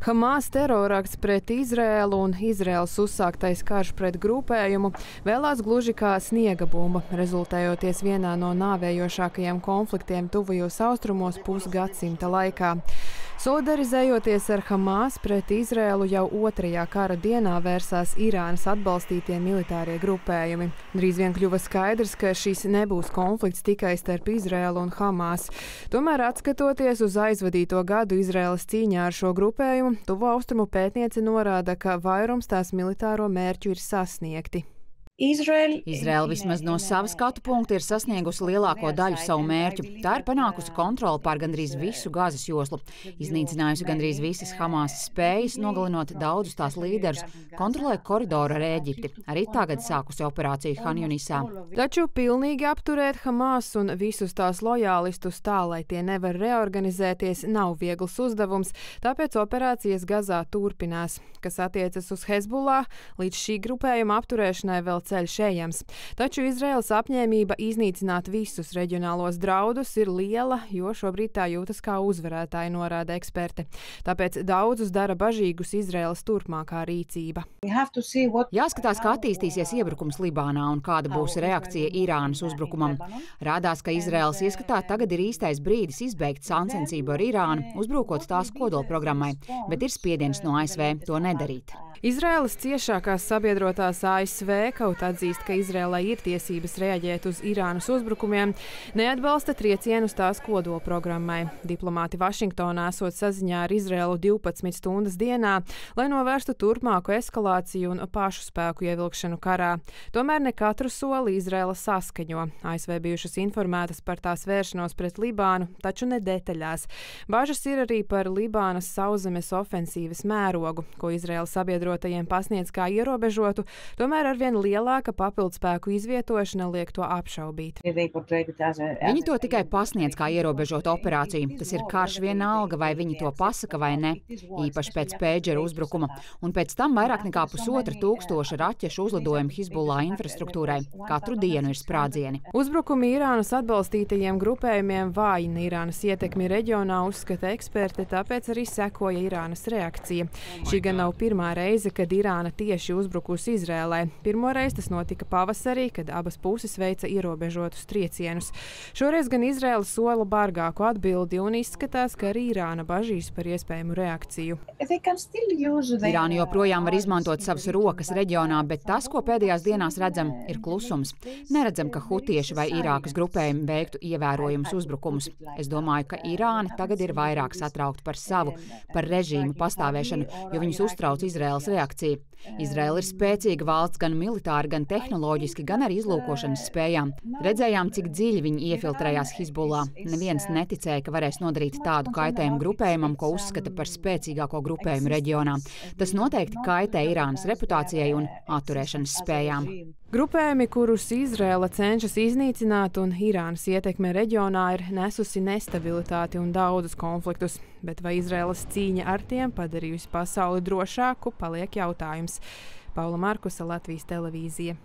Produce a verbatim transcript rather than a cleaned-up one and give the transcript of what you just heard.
Hamās terorakts pret Izraēlu un Izraēls uzsāktais karš pret grupējumu vēlās gluži kā sniega bumba, rezultējoties vienā no nāvējošākajiem konfliktiem tuvajos austrumos pusgadsimta laikā. Solidarizējoties ar Hamās, pret Izraēlu jau otrajā kara dienā vērsās Irānas atbalstītie militārie grupējumi. Drīz vien kļuva skaidrs, ka šis nebūs konflikts tikai starp Izraēlu un Hamās. Tomēr, atskatoties uz aizvadīto gadu Izraēlas cīņā ar šo grupējumu, Tuvo austrumu pētniece norāda, ka vairums tās militāro mērķu ir sasniegti. Izraēla vismaz no savas skatu punkta ir sasniegusi lielāko daļu savu mērķu. Tā ir panākusi kontroli pār gandrīz visu Gazas joslu, iznīcinājusi gandrīz visas Hamās spējas, nogalinot daudzus tās līderus, kontrolē koridoru ar Ēģipti. Arī tagad sākusi operāciju Hanjunisā. Taču pilnīgi apturēt Hamās un visus tās lojālistus tā, lai tie nevar reorganizēties, nav viegls uzdevums, tāpēc operācijas Gazā turpinās. Kas attiecas uz Hezbollah, līdz šī grupējuma apturēšanai vēl ceļš ejams. Taču Izraēlas apņēmība iznīcināt visus reģionālos draudus ir liela, jo šobrīd tā jūtas kā uzvarētāja, norāda eksperte. Tāpēc daudzus dara bažīgus Izraēlas turpmākā rīcība. Jāskatās, kā attīstīsies iebrukums Libānā un kāda būs reakcija Irānas uzbrukumam. Rādās, ka Izraēlas ieskatā tagad ir īstais brīdis izbeigt sāncensību ar Irānu, uzbrukot tās kodolprogrammai, bet ir spiediens no A S V to nedarīt. Izraēlas ciešākās sabiedrotās A S V, kaut atzīst, ka Izraēlai ir tiesības reaģēt uz Irānas uzbrukumiem, neatbalsta triecienus tās kodolprogrammai. Diplomāti Vašingtonā esot saziņā ar Izraēlu divpadsmit stundas dienā, lai novērstu turpmāku eskalāciju un pašu spēku ievilkšanu karā. Tomēr ne katru soli Izraēla saskaņo. A S V bijušas informētas par tās vēršanos pret Libānu, taču ne detaļās. Bažas ir arī par Libānas sauszemes ofensīvas mērogu, ko Izraēla sabiedro pasniedz kā ierobežotu, tomēr arvien lielāka papildspēku izvietošana liek to apšaubīt. Viņi to tikai pasniedz kā ierobežotu operāciju. Tas ir karš vienalga, vai viņi to pasaka vai ne, īpaši pēc pēdžera uzbrukuma. Un pēc tam vairāk nekā pusotra tūkstoša raķešu uzlidojumu Hezbollah infrastruktūrai. Katru dienu ir sprādzieni. Uzbrukumi Irānas atbalstītajiem grupējumiem vājina Irānas ietekmi reģionā, uzskata eksperte, tāpēc arī sekoja Irānas reakcija. Šī gan nav pirmā reize, kad Irāna tieši uzbrukusi Izraēlai. Pirmoreiz tas notika pavasarī, kad abas puses veica ierobežotus triecienus. Šoreiz gan Izraēla sola bargāku atbildi un izskatās, ka arī Irāna bažīs par iespējamu reakciju. Irāna joprojām var izmantot savas rokas reģionā, bet tas, ko pēdējās dienās redzam, ir klusums. Neredzam, ka hutieši vai Irākas grupējumi veiktu ievērojumus uzbrukumus. Es domāju, ka Irāna tagad ir vairāk satraukta par savu, par režīmu pastāvēšanu, jo viņus uztrauc Izraēlas reakcija. Izraēla ir spēcīga valsts gan militāri, gan tehnoloģiski, gan ar izlūkošanas spējām. Redzējām, cik dziļi viņi iefiltrējās Hezbollah. Neviens neticēja, ka varēs nodarīt tādu kaitējumu grupējumam, ko uzskata par spēcīgāko grupējumu reģionā. Tas noteikti kaitē Irānas reputācijai un atturēšanas spējām. Grupējumi, kurus Izraēla cenšas iznīcināt, un Irānas ietekme reģionā ir nesusi nestabilitāti un daudzus konfliktus. Bet vai Izraēlas cīņa ar tiem padarījusi pasauli drošāku, paliek jautājums. Paula Markusa, Latvijas televīzija.